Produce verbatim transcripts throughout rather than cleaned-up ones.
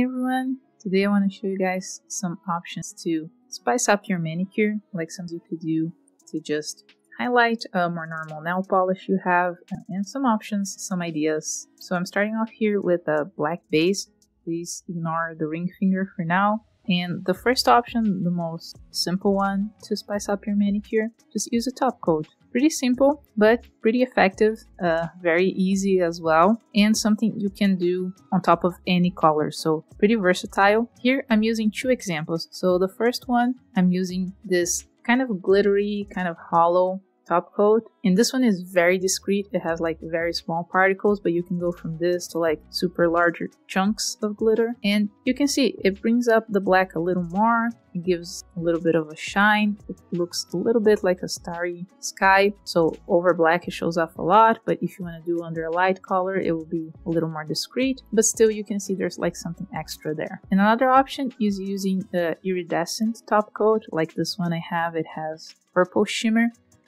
Hey everyone, today I want to show you guys some options to spice up your manicure, like some you could do to just highlight a more normal nail polish you have, and some options, some ideas. So I'm starting off here with a black base. Please ignore the ring finger for now. And the first option, the most simple one to spice up your manicure, just use a top coat. Pretty simple, but pretty effective, uh, very easy as well, and something you can do on top of any color, so pretty versatile. Here I'm using two examples. So the first one, I'm using this kind of glittery, kind of hollow top coat, and this one is very discreet. It has like very small particles, but you can go from this to like super larger chunks of glitter, and you can see it brings up the black a little more. It gives a little bit of a shine. It looks a little bit like a starry sky, so over black it shows up a lot, but if you want to do under a light color it will be a little more discreet, but still you can see there's like something extra there. And another option is using the iridescent top coat like this one I have. It has purple shimmer.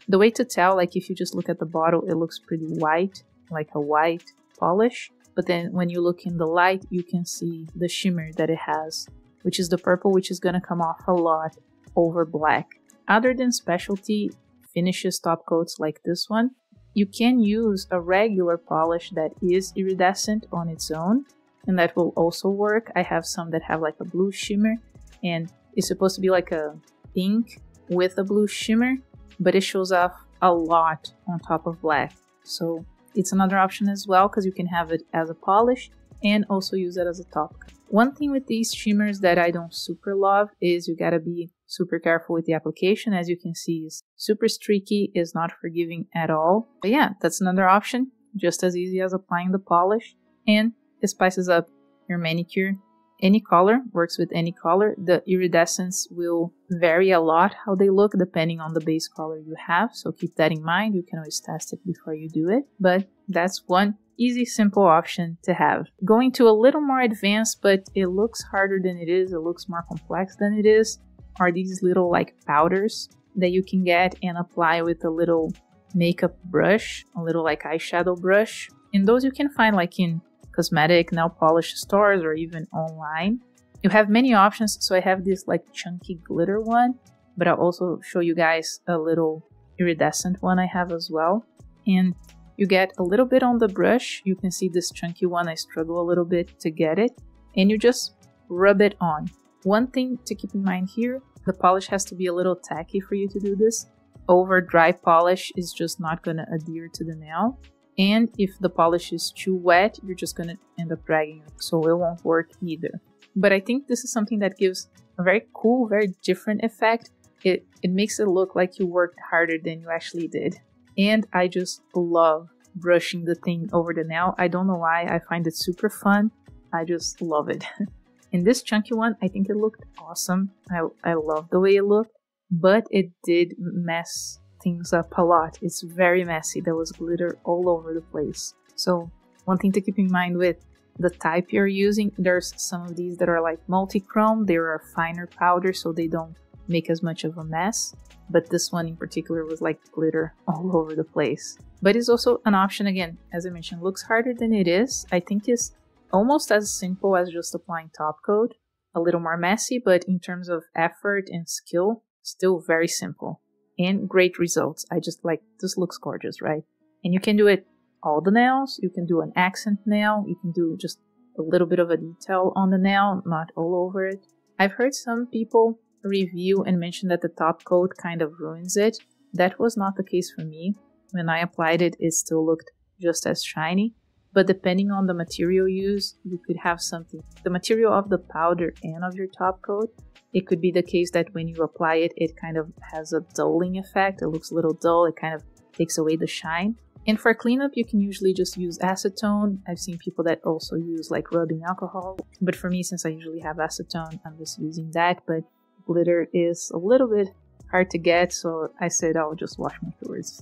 The way to tell, like if you just look at the bottle, it looks pretty white, like a white polish. But then when you look in the light, you can see the shimmer that it has, which is the purple, which is going to come off a lot over black. Other than specialty finishes top coats like this one, you can use a regular polish that is iridescent on its own, and that will also work. I have some that have like a blue shimmer, and it's supposed to be like a pink with a blue shimmer, but it shows off a lot on top of black. So it's another option as well, because you can have it as a polish and also use it as a top coat. One thing with these shimmers that I don't super love is you gotta be super careful with the application. As you can see, it's super streaky, is not forgiving at all. But yeah, that's another option, just as easy as applying the polish, and it spices up your manicure. Any color works with any color. The iridescence will vary a lot how they look depending on the base color you have, so keep that in mind. You can always test it before you do it, but that's one easy, simple option to have. Going to a little more advanced, but it looks harder than it is, it looks more complex than it is, are these little like powders that you can get and apply with a little makeup brush, a little like eyeshadow brush. And those you can find like in cosmetic nail polish stores or even online. You have many options, so I have this like chunky glitter one, but I'll also show you guys a little iridescent one I have as well. And you get a little bit on the brush. You can see this chunky one, I struggle a little bit to get it, and you just rub it on. One thing to keep in mind here, the polish has to be a little tacky for you to do this. Over dry polish is just not gonna adhere to the nail. And if the polish is too wet, you're just going to end up dragging it, so it won't work either. But I think this is something that gives a very cool, very different effect. It, it makes it look like you worked harder than you actually did. And I just love brushing the thing over the nail. I don't know why, I find it super fun. I just love it. In this chunky one, I think it looked awesome. I, I love the way it looked, but it did mess things up a lot. It's very messy. There was glitter all over the place. So one thing to keep in mind with the type you're using, there's some of these that are like multi-chrome. They are finer powder, so they don't make as much of a mess, but this one in particular was like glitter all over the place. But it's also an option, again, as I mentioned, looks harder than it is. I think it's almost as simple as just applying top coat, a little more messy, but in terms of effort and skill, still very simple. And great results. I just like, this looks gorgeous, right? And you can do it all the nails. You can do an accent nail. You can do just a little bit of a detail on the nail, not all over it. I've heard some people review and mention that the top coat kind of ruins it. That was not the case for me. When I applied it, it still looked just as shiny. But depending on the material used, you could have something. The material of the powder and of your top coat, it could be the case that when you apply it, it kind of has a dulling effect. It looks a little dull. It kind of takes away the shine. And for cleanup, you can usually just use acetone. I've seen people that also use like rubbing alcohol. But for me, since I usually have acetone, I'm just using that. But glitter is a little bit hard to get, so I said I'll just wash my fingers.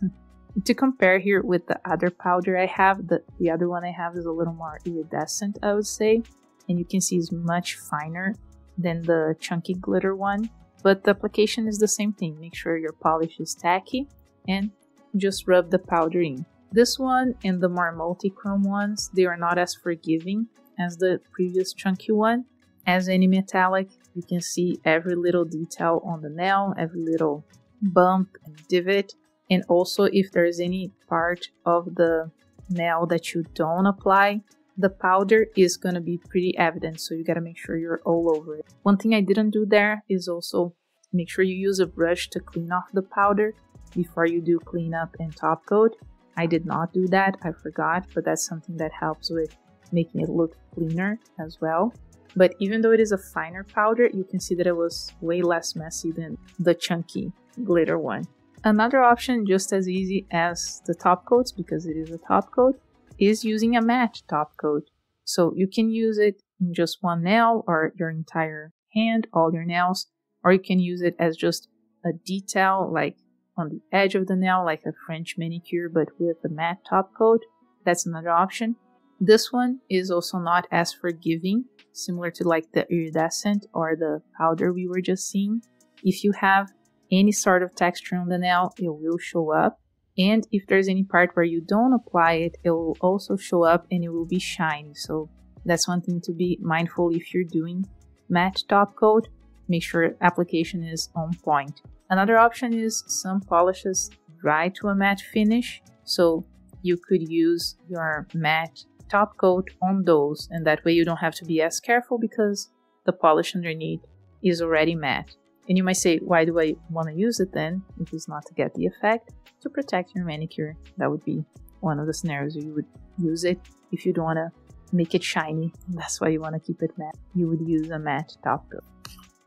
To compare here with the other powder I have, the, the other one I have is a little more iridescent, I would say. And you can see it's much finer than the chunky glitter one, but the application is the same thing. Make sure your polish is tacky and just rub the powder in. This one and the more multi-chrome ones, they are not as forgiving as the previous chunky one, as any metallic. You can see every little detail on the nail, every little bump and divot, and also if there is any part of the nail that you don't apply, the powder is going to be pretty evident, so you got to make sure you're all over it. One thing I didn't do there is also make sure you use a brush to clean off the powder before you do cleanup and top coat. I did not do that, I forgot, but that's something that helps with making it look cleaner as well. But even though it is a finer powder, you can see that it was way less messy than the chunky glitter one. Another option, just as easy as the top coats, because it is a top coat, is using a matte top coat. So you can use it in just one nail or your entire hand, all your nails, or you can use it as just a detail, like on the edge of the nail, like a French manicure, but with a matte top coat. That's another option. This one is also not as forgiving, similar to like the iridescent or the powder we were just seeing. If you have any sort of texture on the nail, it will show up. And if there's any part where you don't apply it, it will also show up and it will be shiny. So that's one thing to be mindful if you're doing matte top coat. Make sure application is on point. Another option is some polishes dry to a matte finish. So you could use your matte top coat on those, and that way you don't have to be as careful because the polish underneath is already matte. And you might say, why do I want to use it then? It is not to get the effect, to protect your manicure. That would be one of the scenarios you would use it. If you don't want to make it shiny, that's why you want to keep it matte, you would use a matte top coat.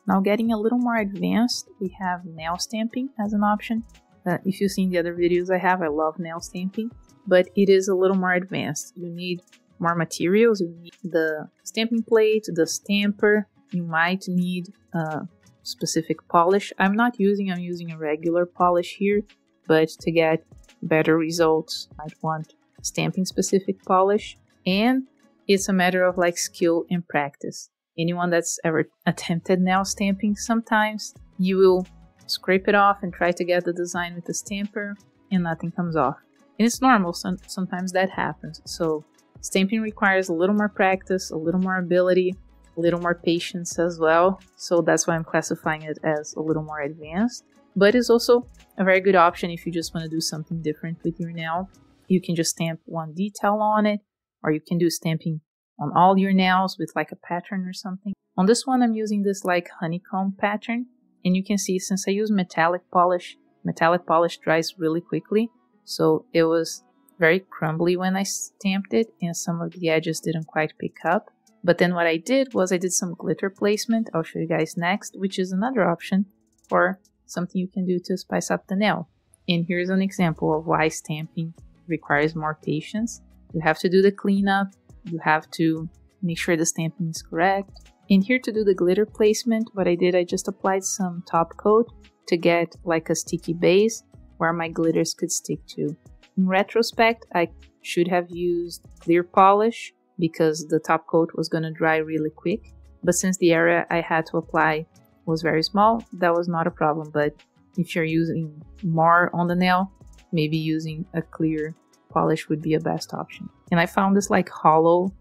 Now, getting a little more advanced, we have nail stamping as an option. Uh, if you've seen the other videos I have, I love nail stamping, but it is a little more advanced. You need more materials. You need the stamping plate, the stamper. You might need a specific polish. I'm not using, I'm using a regular polish here, but to get better results, I'd want stamping specific polish. And it's a matter of like skill and practice. Anyone that's ever attempted nail stamping, sometimes you will scrape it off and try to get the design with the stamper and nothing comes off. And it's normal, so sometimes that happens. So stamping requires a little more practice, a little more ability, a little more patience as well. So that's why I'm classifying it as a little more advanced. But it's also a very good option if you just want to do something different with your nail. You can just stamp one detail on it, or you can do stamping on all your nails with like a pattern or something. On this one, I'm using this like honeycomb pattern. And you can see, since I use metallic polish, metallic polish dries really quickly. So it was very crumbly when I stamped it, and some of the edges didn't quite pick up. But then what I did was I did some glitter placement. I'll show you guys next, which is another option for something you can do to spice up the nail. And here's an example of why stamping requires more patience. You have to do the cleanup. You have to make sure the stamping is correct. And here to do the glitter placement, what I did, I just applied some top coat to get like a sticky base where my glitters could stick to. In retrospect, I should have used clear polish because the top coat was going to dry really quick. But since the area I had to apply was very small, that was not a problem. But if you're using more on the nail, maybe using a clear polish would be a best option. And I found this like hollow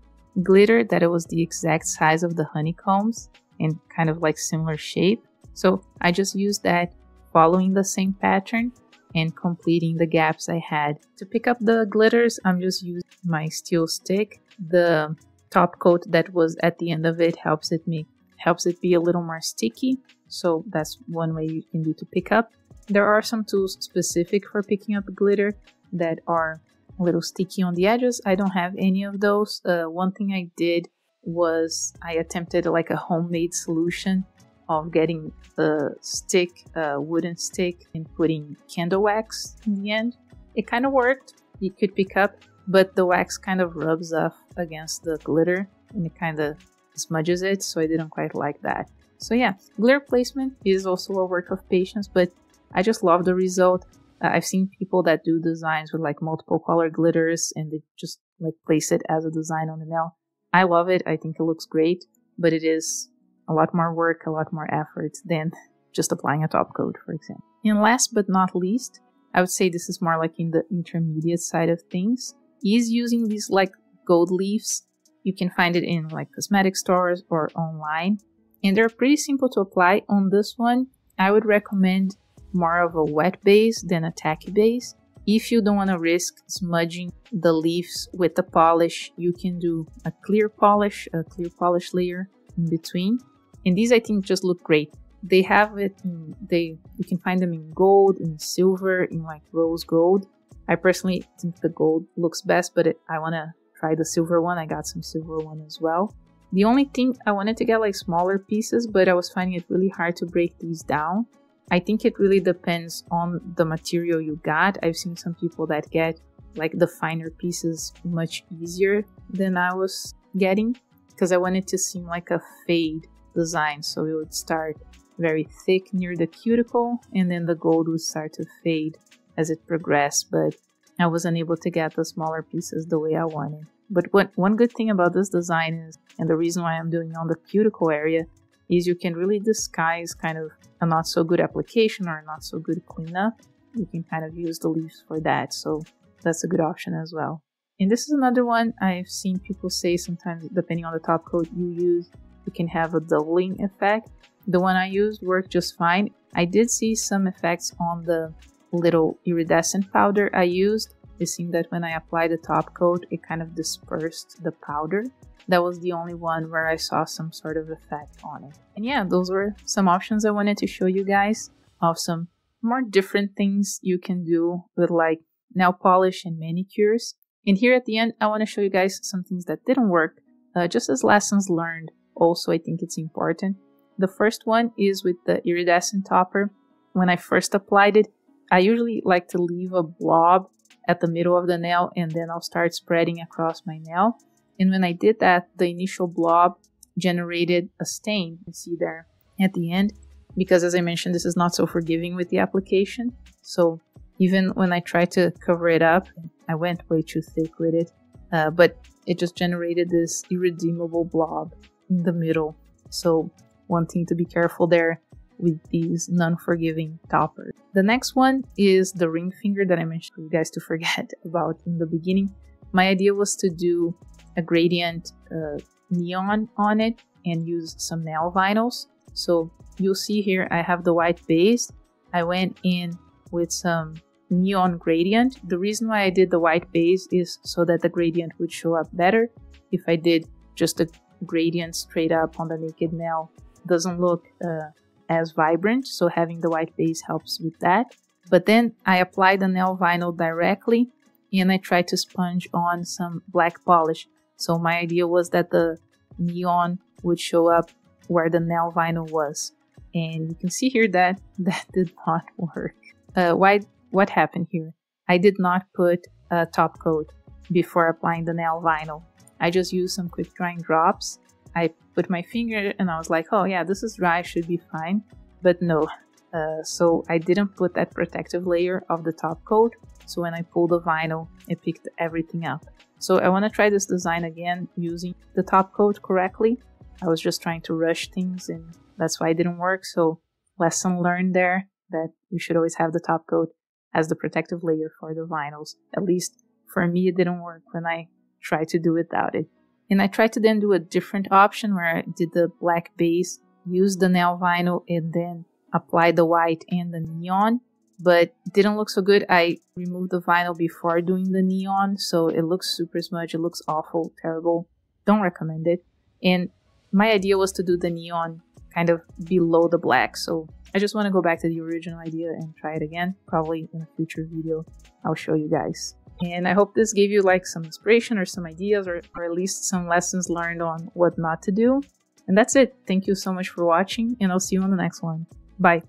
glitter that it was the exact size of the honeycombs and kind of like similar shape. So I just used that, following the same pattern and completing the gaps I had. To pick up the glitters, I'm just using my steel stick. The top coat that was at the end of it helps it make helps it be a little more sticky. So that's one way you can do to pick up. There are some tools specific for picking up glitter that are a little sticky on the edges. I don't have any of those. Uh, one thing I did was I attempted like a homemade solution of getting a stick, a wooden stick, and putting candle wax in the end. It kind of worked. You could pick up, but the wax kind of rubs off against the glitter and it kind of smudges it, so I didn't quite like that. So yeah, glitter placement is also a work of patience, but I just love the result. I've seen people that do designs with like multiple color glitters and they just like place it as a design on the nail. I love it. I think it looks great, but it is a lot more work, a lot more effort than just applying a top coat, for example. And last but not least, I would say this is more like in the intermediate side of things, is using these like gold leaves You can find it in like cosmetic stores or online, and they're pretty simple to apply. On this one, I would recommend more of a wet base than a tacky base. If you don't want to risk smudging the leaves with the polish, you can do a clear polish, a clear polish layer in between. And these, I think, just look great. They have it, in, they you can find them in gold, in silver, in like rose gold. I personally think the gold looks best, but it, I want to try the silver one. I got some silver one as well. The only thing, I wanted to get like smaller pieces, but I was finding it really hard to break these down. I think it really depends on the material you got. I've seen some people that get like the finer pieces much easier than I was getting, because I wanted to seem like a fade design. So it would start very thick near the cuticle, and then the gold would start to fade as it progressed, but I wasn't able to get the smaller pieces the way I wanted. But what, one good thing about this design is, and the reason why I'm doing on the cuticle area, is you can really disguise kind of a not so good application or a not so good cleanup. You can kind of use the leaves for that, so that's a good option as well. And this is another one I've seen people say sometimes, depending on the top coat you use, you can have a doubling effect. The one I used worked just fine. I did see some effects on the little iridescent powder I used. It seemed that when I applied the top coat, it kind of dispersed the powder. That was the only one where I saw some sort of effect on it. And yeah, those were some options I wanted to show you guys of some more different things you can do with like nail polish and manicures. And here at the end, I want to show you guys some things that didn't work, uh, just as lessons learned. Also, I think it's important. The first one is with the iridescent topper. When I first applied it, I usually like to leave a blob at the middle of the nail, and then I'll start spreading across my nail. And when I did that, the initial blob generated a stain, you see there at the end, because as I mentioned, this is not so forgiving with the application. So even when I tried to cover it up, I went way too thick with it, uh, but it just generated this irredeemable blob in the middle. So one thing to be careful there with these non-forgiving toppers. The next one is the ring finger that I mentioned for you guys to forget about in the beginning. My idea was to do a gradient uh, neon on it and use some nail vinyls. So you'll see here I have the white base. I went in with some neon gradient. The reason why I did the white base is so that the gradient would show up better. If I did just a gradient straight up on the naked nail, doesn't look uh, as vibrant, so having the white base helps with that. But then I applied the nail vinyl directly, and I tried to sponge on some black polish. So my idea was that the neon would show up where the nail vinyl was. And you can see here that that did not work. Uh, why? What happened here? I did not put a top coat before applying the nail vinyl. I just used some quick drying drops. I put my finger and I was like, oh yeah, this is dry, should be fine. But no, uh, so I didn't put that protective layer of the top coat. So when I pulled the vinyl, it picked everything up. So I want to try this design again using the top coat correctly. I was just trying to rush things and that's why it didn't work. So lesson learned there, that you should always have the top coat as the protective layer for the vinyls. At least for me, it didn't work when I tried to do without it. And I tried to then do a different option where I did the black base, used the nail vinyl, and then applied the white and the neon. But it didn't look so good. I removed the vinyl before doing the neon, so it looks super smudged. It looks awful, terrible. Don't recommend it. And my idea was to do the neon kind of below the black, so I just want to go back to the original idea and try it again. Probably in a future video, I'll show you guys. And I hope this gave you like some inspiration or some ideas, or, or at least some lessons learned on what not to do. And that's it. Thank you so much for watching, and I'll see you on the next one. Bye.